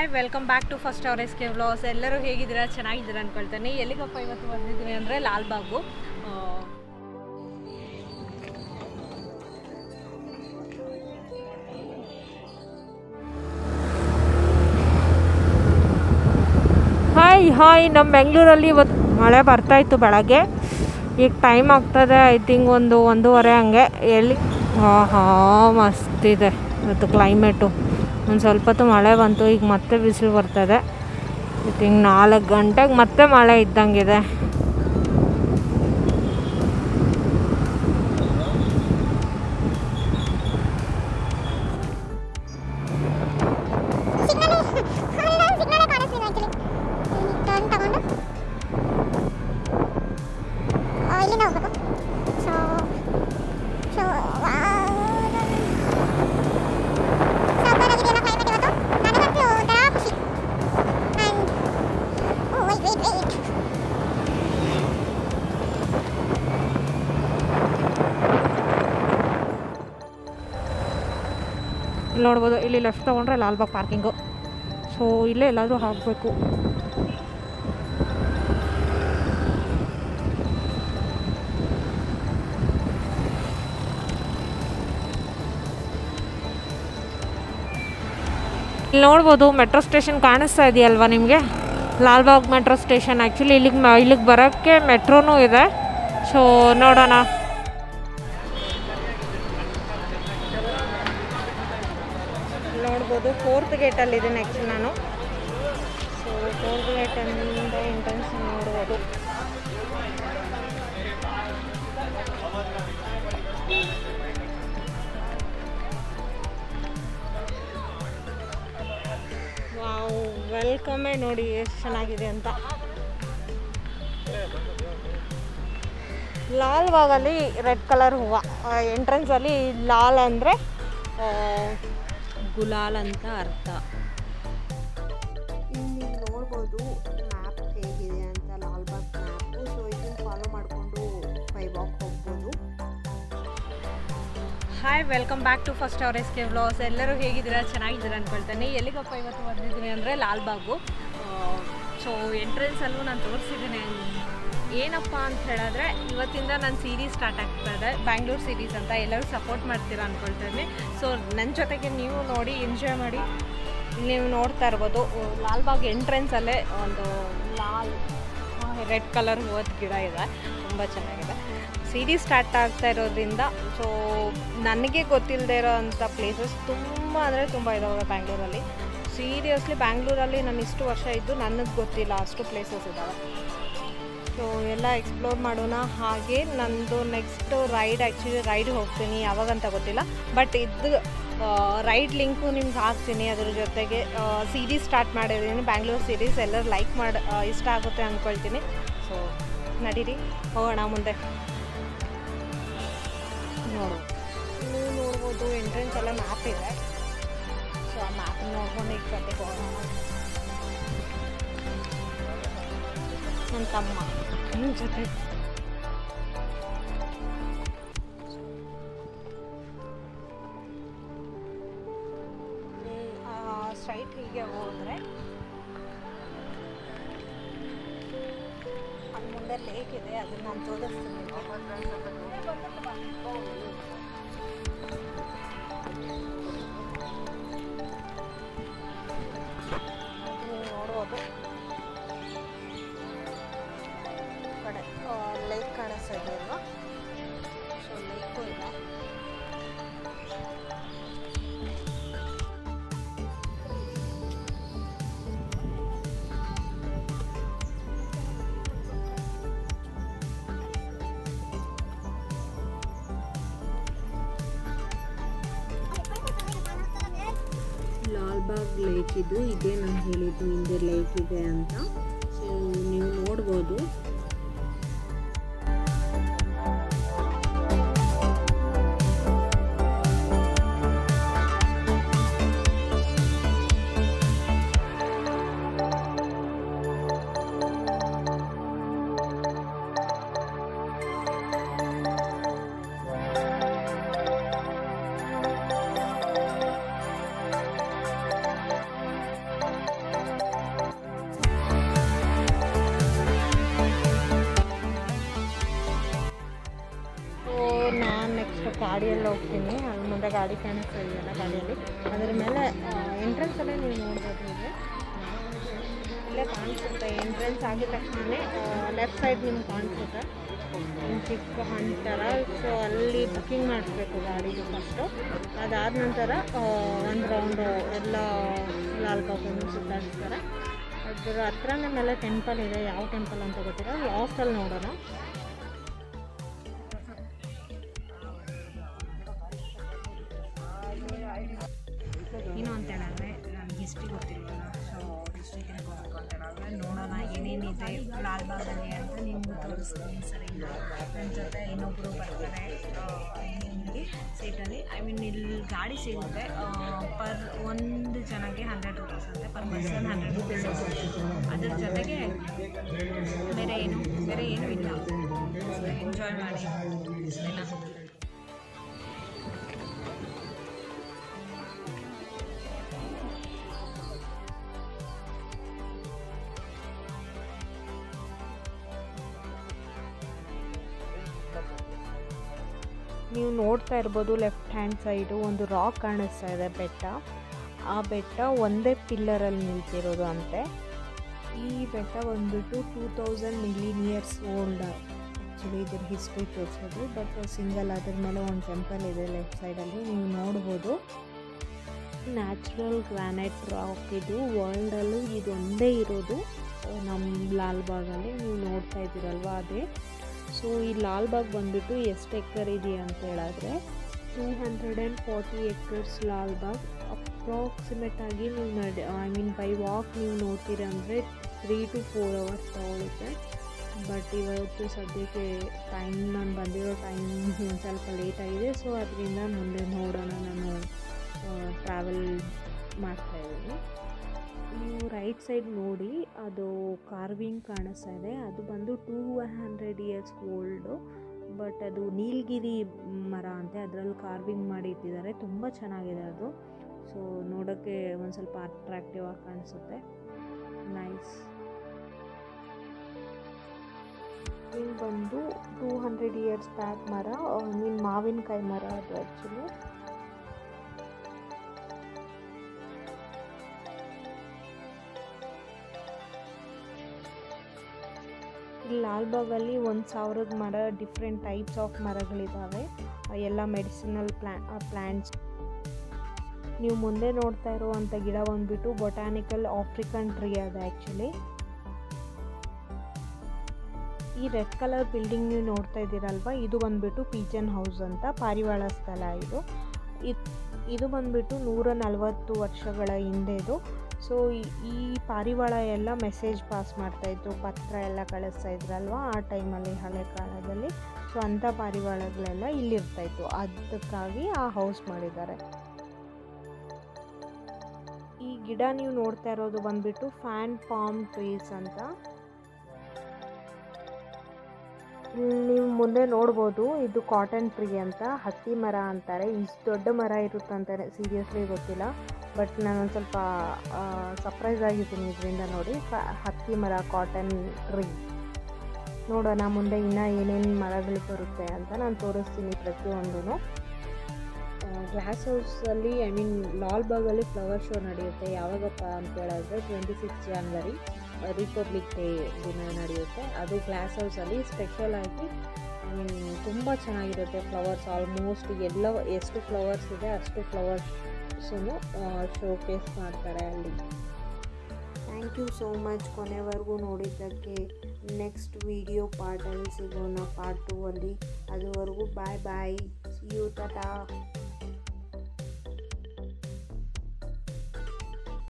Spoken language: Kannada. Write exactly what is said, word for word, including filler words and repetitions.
Hi, welcome back to First Hour S K Vlogs. Ellaru hegidira chenagidira ankoltane elligappa ivattu bandidini andre Lalbagh Hi hi nam Bangalore alli ivattu male barta ittu belage ಈಗ ಟೈಮ್ ಆಗ್ತದೆ ಐ ಥಿಂಕ್ ಒಂದು ಒಂದೂವರೆ ಹಂಗೆ ಎಲ್ಲಿ ಹಾ ಹಾ ಮಸ್ತಿದೆ ಇವತ್ತು ಕ್ಲೈಮೇಟು ಒಂದು ಸ್ವಲ್ಪ ಹೊತ್ತು ಮಳೆ ಬಂತು ಈಗ ಮತ್ತೆ ಬಿಸಿಲು ಬರ್ತದೆ ಐ ಥಿಂಕ್ ನಾಲ್ಕು ಗಂಟೆಗೆ ಮತ್ತೆ ಮಳೆ ಇದ್ದಂಗಿದೆ ನೋಡಬಹುದು ಇಲ್ಲಿ ಲೆಫ್ಟ್ ತಗೊಂಡ್ರೆ ಲಾಲ್ಬಾಗ್ ಪಾರ್ಕಿಂಗ್ ಸೋ ಇಲ್ಲೇ ಎಲ್ಲಾದರೂ ಹಾಕಬೇಕು ಇಲ್ಲಿ ನೋಡಬಹುದು ಮೆಟ್ರೋ ಸ್ಟೇಷನ್ ಕಾಣಿಸ್ತಾ ಇದೆಯಲ್ವಾ ನಿಮಗೆ ಲಾಲ್ಬಾಗ್ ಮೆಟ್ರೋ ಸ್ಟೇಷನ್ ಆಕ್ಚುಲಿ ಇಲ್ಲಿಗೆ ಇಲ್ಲಿಗೆ ಬರೋಕ್ಕೆ ಮೆಟ್ರೋನೂ ಇದೆ ಸೋ ನೋಡೋಣ ನೋಡಬಹುದು ಫೋರ್ತ್ ಗೇಟ್ ಅಲ್ಲಿ ಇದೀನಿ ಆಕ್ಚುಲಿ ನಾನು ಸೋ ಫೋರ್ತ್ ಗೇಟ್ ಇಂದ ಎಂಟ್ರೆನ್ಸ್ ನೋಡಬಹುದು ವಾವ್ ವೆಲ್ಕಮ್ ನೋಡಿ ಎಷ್ಟು ಚೆನ್ನಾಗಿದೆ ಅಂತ ಲಾಲ್ಬಾಗ್ ಅಲ್ಲಿ ರೆಡ್ ಕಲರ್ ಹೂವು ಎಂಟ್ರೆನ್ಸ್ ಅಲ್ಲಿ ಲಾಲ್ ಅಂದ್ರೆ ಗುಲಾಲ್ ಅಂತ ಅರ್ಥ ಇಲ್ಲಿ ನೋಡ್ಬೋದು ಮ್ಯಾಪ್ ಹೇಗಿದೆ ಅಂತ ಲಾಲ್ಬಾಗ್ ಮ್ಯಾಪ್ ಸೊ ಇದನ್ನು ಫಾಲೋ ಮಾಡಿಕೊಂಡು ಬೈ ವಾಕ್ ಹೋಗ್ಬೋದು hi welcome back to first our S K vlogs ಎಲ್ಲರೂ ಹೇಗಿದ್ದೀರಾ ಚೆನ್ನಾಗಿದ್ದೀರಾ ಅಂದ್ಕೊಳ್ತಾನೆ ಎಲ್ಲಿಗಪ್ಪ ಇವತ್ತು ಬಂದಿದ್ದೀನಿ ಅಂದರೆ ಲಾಲ್ಬಾಗು ಸೊ ಎಂಟ್ರೆನ್ಸಲ್ಲೂ ನಾನು ತೋರಿಸಿದ್ದೀನಿ ಏನಪ್ಪ ಅಂತ ಹೇಳಿದ್ರೆ ಇವತ್ತಿಂದ ನಾನು ಸೀರೀಸ್ ಸ್ಟಾರ್ಟ್ ಆಗ್ತದೆ ಬ್ಯಾಂಗ್ಳೂರ್ ಸೀರೀಸ್ ಅಂತ ಎಲ್ಲರೂ ಸಪೋರ್ಟ್ ಮಾಡ್ತೀರಾ ಅಂದ್ಕೊಳ್ತೀನಿ ಸೊ ನನ್ನ ಜೊತೆಗೆ ನೀವು ನೋಡಿ ಎಂಜಾಯ್ ಮಾಡಿ ನೀವು ನೋಡ್ತಾ ಇರ್ಬೋದು ಲಾಲ್ಬಾಗ್ ಎಂಟ್ರೆನ್ಸಲ್ಲೇ ಒಂದು ಲಾಲ್ ರೆಡ್ ಕಲರ್ ಹೂವದ ಗಿಡ ಇದೆ ತುಂಬ ಚೆನ್ನಾಗಿದೆ ಸೀರೀಸ್ ಸ್ಟಾರ್ಟ್ ಆಗ್ತಾ ಇರೋದ್ರಿಂದ ಸೊ ನನಗೆ ಗೊತ್ತಿಲ್ಲದೆ ಇರೋ ಅಂಥ ಪ್ಲೇಸಸ್ ತುಂಬ ಅಂದರೆ ತುಂಬ ಇದ್ದಾವೆ ಬ್ಯಾಂಗ್ಳೂರಲ್ಲಿ ಸೀರಿಯಸ್ಲಿ ಬ್ಯಾಂಗ್ಳೂರಲ್ಲಿ ನಾನು ಇಷ್ಟು ವರ್ಷ ಇದ್ದು ನನಗೆ ಗೊತ್ತಿಲ್ಲ ಅಷ್ಟು ಪ್ಲೇಸಸ್ ಇದ್ದಾವೆ ಸೊ ಎಲ್ಲ ಎಕ್ಸ್ಪ್ಲೋರ್ ಮಾಡೋಣ ಹಾಗೆ ನನ್ನದು ನೆಕ್ಸ್ಟ್ ರೈಡ್ ಆ್ಯಕ್ಚುಲಿ ರೈಡ್ ಹೋಗ್ತೀನಿ ಯಾವಾಗಂತ ಗೊತ್ತಿಲ್ಲ ಬಟ್ ಇದು ರೈಡ್ ಲಿಂಕು ನಿಮ್ಗೆ ಹಾಕ್ತೀನಿ ಅದ್ರ ಜೊತೆಗೆ ಸೀರೀಸ್ ಸ್ಟಾರ್ಟ್ ಮಾಡಿದ್ದೀನಿ ಬ್ಯಾಂಗ್ಳೂರ್ ಸೀರೀಸ್ ಎಲ್ಲರೂ ಲೈಕ್ ಮಾಡಿ ಇಷ್ಟ ಆಗುತ್ತೆ ಅಂದ್ಕೊಳ್ತೀನಿ ಸೊ ನಡೀರಿ ಹೋಗೋಣ ಮುಂದೆ ನೋಡು ನೀವು ನೋಡ್ಬೋದು ಎಂಟ್ರೆನ್ಸ್ ಎಲ್ಲ ಮ್ಯಾಪ್ ಇದೆ ಸೊ ಆ ಮ್ಯಾಪ್ ನೋಡ್ಕೊಂಡು ಈಗ ಕಡೆಗೆ ಹೋಗೋಣ ನನ್ನ ತಮ್ಮ ನಿಮ್ಮ ಜೊತೆ ಸ್ಟ್ರೈಟ್ ಹೀಗೆ ಹೋದರೆ ಅಲ್ಲಿ ಮುಂದೆ ಲೇಕ್ ಇದೆ ಅದನ್ನು ನಾನು ತೋರಿಸ್ತೀನಿ ನೋಡ್ಬೋದು ಲೇಕ್ ಕಾಣಿಸ್ತಾ ಇದೆ ಸೊ ಲೇಕು ಇಲ್ಲ ಲಾಲ್ಬಾಗ್ ಲೇಕ್ ಇದು ಇದೇ ನಾನು ಹೇಳಿದ್ದು ಹಿಂದೆ ಲೇಕ್ ಇದೆ ಅಂತ ಸೊ ನೀವು ನೋಡ್ಬೋದು ಗಾಡಿ ಕಾಣಿಸ್ತಾ ಇದೆಯಲ್ಲ ಗಾಡಿಯಲ್ಲಿ ಅದರ ಮೇಲೆ ಎಂಟ್ರೆನ್ಸಲ್ಲೇ ನೀವು ನೋಡ್ಬೋದು. ನಿಮಗೆ ಇಲ್ಲೇ ಕಾಣಿಸುತ್ತೆ, ಎಂಟ್ರೆನ್ಸ್ ಆಗಿದ ತಕ್ಷಣವೇ ಲೆಫ್ಟ್ ಸೈಡ್ ನಿಮ್ಗೆ ಕಾಣಿಸುತ್ತೆ ಚಿಕ್ಕ ಹಣ್ಣು ಥರ. ಸೊ ಅಲ್ಲಿ ಬುಕ್ಕಿಂಗ್ ಮಾಡಿಸ್ಬೇಕು ಗಾಡಿಗೆ ಫಸ್ಟು, ಅದಾದ ನಂತರ ಒಂದು ರೌಂಡು ಎಲ್ಲ ಲಾಲ್ಬಾಗನ್ನು ಸುತ್ತಾಡಿಸ್ತಾರೆ. ಅದ್ರ ಹತ್ರನೇ ಮೇಲೆ ಟೆಂಪಲ್ ಇದೆ, ಯಾವ ಟೆಂಪಲ್ ಅಂತ ಗೊತ್ತಿರೋ ಲಾಸ್ಟಲ್ಲಿ ನೋಡೋಣ. ಏನು ಅಂತ ಹೇಳಿದ್ರೆ ನಮ್ಗೆ ಹಿಸ್ಟ್ರಿ ಗೊತ್ತಿರೋಲ್ಲ, ಸೊ ಹಿಸ್ಟ್ರಿಗೆ ಹೋಗ್ಬೇಕು ಅಂತ ಹೇಳಿದ್ರೆ ನೋಡೋಣ ಏನೇನಿದೆ ಲಾಲ್ಬಾಗಲ್ಲಿ ಅಂತ ನಿಮಗೂ ತೋರಿಸ್ತೀನಿ. ಸರಿ, ನನ್ನ ಜೊತೆ ಇನ್ನೊಬ್ಬರು ಬರ್ತಾರೆ ಇಲ್ಲಿ ಸೀಟಲ್ಲಿ. ಐ ಮೀನ್ ಇಲ್ಲಿ ಗಾಡಿ ಸಿಗುತ್ತೆ ಪರ್ ಒಂದು ಜನಕ್ಕೆ ಹಂಡ್ರೆಡ್ ರುಪೀಸ್ ಅಂದರೆ ಪರ್ ಪರ್ಸನ್ ಹಂಡ್ರೆಡ್ ರುಪೀಸ್. ಅದ್ರ ಜೊತೆಗೆ ಬೇರೆ ಏನು ಬೇರೆ ಏನೂ ಇಲ್ಲ, ಎಂಜಾಯ್ ಮಾಡಿ ಎಲ್ಲ. ನೀವು ನೋಡ್ತಾ ಇರ್ಬೋದು ಲೆಫ್ಟ್ ಹ್ಯಾಂಡ್ ಸೈಡು ಒಂದು ರಾಕ್ ಕಾಣಿಸ್ತಾ ಇದೆ, ಬೆಟ್ಟ. ಆ ಬೆಟ್ಟ ಒಂದೇ ಪಿಲ್ಲರಲ್ಲಿ ನಿಂತಿರೋದು ಅಂತೆ. ಈ ಬೆಟ್ಟ ಬಂದುಬಿಟ್ಟು two thousand million years old actually. ಇದ್ರ ಹಿಸ್ಟ್ರಿ ತೋರಿಸೋದು ಬಟ್ ಸಿಂಗಲ್. ಅದ್ರ ಮೇಲೆ ಒಂದು ಟೆಂಪಲ್ ಇದೆ ಲೆಫ್ಟ್ ಸೈಡಲ್ಲಿ, ನೀವು ನೋಡ್ಬೋದು. ನ್ಯಾಚುರಲ್ ಗ್ರಾನೈಟ್ ರಾಕ್ ಇದು, ವರ್ಲ್ಡಲ್ಲೂ ಇದೊಂದೇ ಇರೋದು ನಮ್ಮ ಲಾಲ್ಬಾಗಲ್ಲಿ. ನೀವು ನೋಡ್ತಾ ಇದ್ದೀರಲ್ವ ಅದೇ. ಸೊ ಈ ಲಾಲ್ಬಾಗ್ ಬಂದುಬಿಟ್ಟು ಎಷ್ಟು ಎಕರ್ ಇದೆ ಅಂತ ಹೇಳಿದ್ರೆ two hundred and forty acres Lalbagh. ಅಪ್ರಾಕ್ಸಿಮೇಟಾಗಿ ನೀವು ನಡೆ ಐ ಮೀನ್ ಬೈ ವಾಕ್ ನೀವು ನೋಡ್ತೀರ ಅಂದರೆ ತ್ರೀ ಟು ಫೋರ್ ಅವರ್ಸ್ ತಗೊಳುತ್ತೆ. ಬಟ್ ಇವತ್ತು ಸದ್ಯಕ್ಕೆ ಟೈಮ್ ನಾನು ಬಂದಿರೋ ಟೈಮ್ ಸ್ವಲ್ಪ ಲೇಟಾಗಿದೆ, ಸೊ ಅದರಿಂದ ಮುಂದೆ ನೋಡೋಣ. ನಾನು ಟ್ರಾವೆಲ್ ಮಾಡ್ತಾಯಿದ್ದೀನಿ. ನೀವು ರೈಟ್ ಸೈಡ್ ನೋಡಿ ಅದು ಕಾರ್ವಿಂಗ್ ಕಾಣಿಸ್ತಾ ಇದೆ, ಅದು ಬಂದು two hundred years old. But ಅದು ನೀಲಗಿರಿ ಮರ ಅಂತೆ, ಅದರಲ್ಲಿ ಕಾರ್ವಿಂಗ್ ಮಾಡಿ ಇಟ್ಟಿದ್ದಾರೆ, ತುಂಬ ಚೆನ್ನಾಗಿದೆ ಅದು. ಸೊ ನೋಡೋಕ್ಕೆ ಒಂದು ಸ್ವಲ್ಪ ಅಟ್ರಾಕ್ಟಿವ್ ಆಗಿ ಕಾಣಿಸುತ್ತೆ, ನೈಸ್. ಇದು ಬಂದು ಟೂ ಹಂಡ್ರೆಡ್ ಇಯರ್ಸ್ ಬ್ಯಾಕ್ ಮರ, ಐ ಮೀನ್ ಮಾವಿನಕಾಯಿ ಮರ ಅದು ಆ್ಯಕ್ಚುಲಿ. ಲಾಲ್ಬಾಗಲ್ಲಿ ಒಂದು ಸಾವಿರದ ಮರ ಡಿಫ್ರೆಂಟ್ ಟೈಪ್ಸ್ ಆಫ್ ಮರಗಳಿದ್ದಾವೆ, ಎಲ್ಲ ಮೆಡಿಸಿನಲ್ ಪ್ಲಾ ಪ್ಲ್ಯಾಂಟ್ಸ್ ನೀವು ಮುಂದೆ ನೋಡ್ತಾ ಇರುವಂಥ ಗಿಡ ಬಂದುಬಿಟ್ಟು ಬೊಟಾನಿಕಲ್ ಆಫ್ರಿಕನ್ ಟ್ರೀ ಅದು ಆ್ಯಕ್ಚುಲಿ. ಈ ರೆಡ್ ಕಲರ್ ಬಿಲ್ಡಿಂಗ್ ನೀವು ನೋಡ್ತಾ ಇದ್ದೀರಲ್ವ, ಇದು ಬಂದುಬಿಟ್ಟು ಪಿಜನ್ ಹೌಸ್ ಅಂತ, ಪಾರಿವಾಳ ಸ್ಥಳ ಇದು. ಇದು ಬಂದುಬಿಟ್ಟು ನೂರ ನಲವತ್ತು ವರ್ಷಗಳ ಹಿಂದೆದು. ಸೊ ಈ ಪಾರಿವಾಳ ಎಲ್ಲ ಮೆಸೇಜ್ ಪಾಸ್ ಮಾಡ್ತಾಯಿತ್ತು, ಪತ್ರ ಎಲ್ಲ ಕಳಿಸ್ತಾ ಇದ್ರಲ್ವ ಆ ಟೈಮಲ್ಲಿ, ಹಳೆ ಕಾಲದಲ್ಲಿ. ಸೊ ಅಂಥ ಪಾರಿವಾಳಗಳೆಲ್ಲ ಇಲ್ಲಿರ್ತಾಯಿತ್ತು, ಅದಕ್ಕಾಗಿ ಆ ಹೌಸ್ ಮಾಡಿದ್ದಾರೆ. ಈ ಗಿಡ ನೀವು ನೋಡ್ತಾ ಇರೋದು ಬಂದುಬಿಟ್ಟು ಫ್ಯಾನ್ ಪಾಮ್ ಟ್ರೀಸ್ ಅಂತ. ನೀವು ಮುಂದೆ ನೋಡ್ಬೋದು ಇದು ಕಾಟನ್ ಟ್ರೀ ಅಂತ, ಹತ್ತಿ ಮರ ಅಂತಾರೆ. ಇಷ್ಟು ದೊಡ್ಡ ಮರ ಇರುತ್ತಂತ ಸೀರಿಯಸ್ಲಿ ಗೊತ್ತಿಲ್ಲ, ಬಟ್ ನಾನೊಂದು ಸ್ವಲ್ಪ ಸರ್ಪ್ರೈಸ್ ಆಗಿದ್ದೀನಿ ಇದರಿಂದ ನೋಡಿ. ಹತ್ತಿ ಮರ, ಕಾಟನ್ ಟ್ರೀ. ನೋಡೋಣ ಮುಂದೆ ಇನ್ನೂ ಏನೇನು ಮರಗಳು ಬರುತ್ತೆ ಅಂತ, ನಾನು ತೋರಿಸ್ತೀನಿ ಪ್ರತಿಯೊಂದೂ. ಗ್ಲಾಸ್ ಹೌಸಲ್ಲಿ ಐ ಮೀನ್ ಲಾಲ್ಬಾಗಲ್ಲಿ ಫ್ಲವರ್ ಶೋ ನಡೆಯುತ್ತೆ. ಯಾವಾಗಪ್ಪ ಅಂತ ಹೇಳಿದ್ರೆ ಟ್ವೆಂಟಿ ಸಿಕ್ಸ್ ಜನವರಿ ರಿಪಬ್ಲಿಕ್ ಡೇ ದಿನ ನಡೆಯುತ್ತೆ. ಅದು ಗ್ಲಾಸ್ ಹೌಸಲ್ಲಿ ಸ್ಪೆಷಲ್ ಆಗಿ ಐ ಮೀನ್ ತುಂಬ ಚೆನ್ನಾಗಿರುತ್ತೆ ಫ್ಲವರ್ಸ್. ಆಲ್ಮೋಸ್ಟ್ ಎಲ್ಲ ಎಷ್ಟು ಫ್ಲವರ್ಸ್ ಇದೆ ಅಷ್ಟು ಫ್ಲವರ್ಸನ್ನು ಶೋಕೇಸ್ ಮಾಡ್ತಾರೆ ಅಲ್ಲಿ. ಥ್ಯಾಂಕ್ ಯು ಸೋ ಮಚ್ ಕೊನೆವರೆಗೂ ನೋಡಿದ್ದಕ್ಕೆ. ನೆಕ್ಸ್ಟ್ ವಿಡಿಯೋ ಪಾರ್ಟಲ್ಲಿ ಸಿಗೋಣ, ಪಾರ್ಟ್ ಟೂ ಅಲ್ಲಿ. ಅದುವರೆಗೂ bye bye, see you, Tata.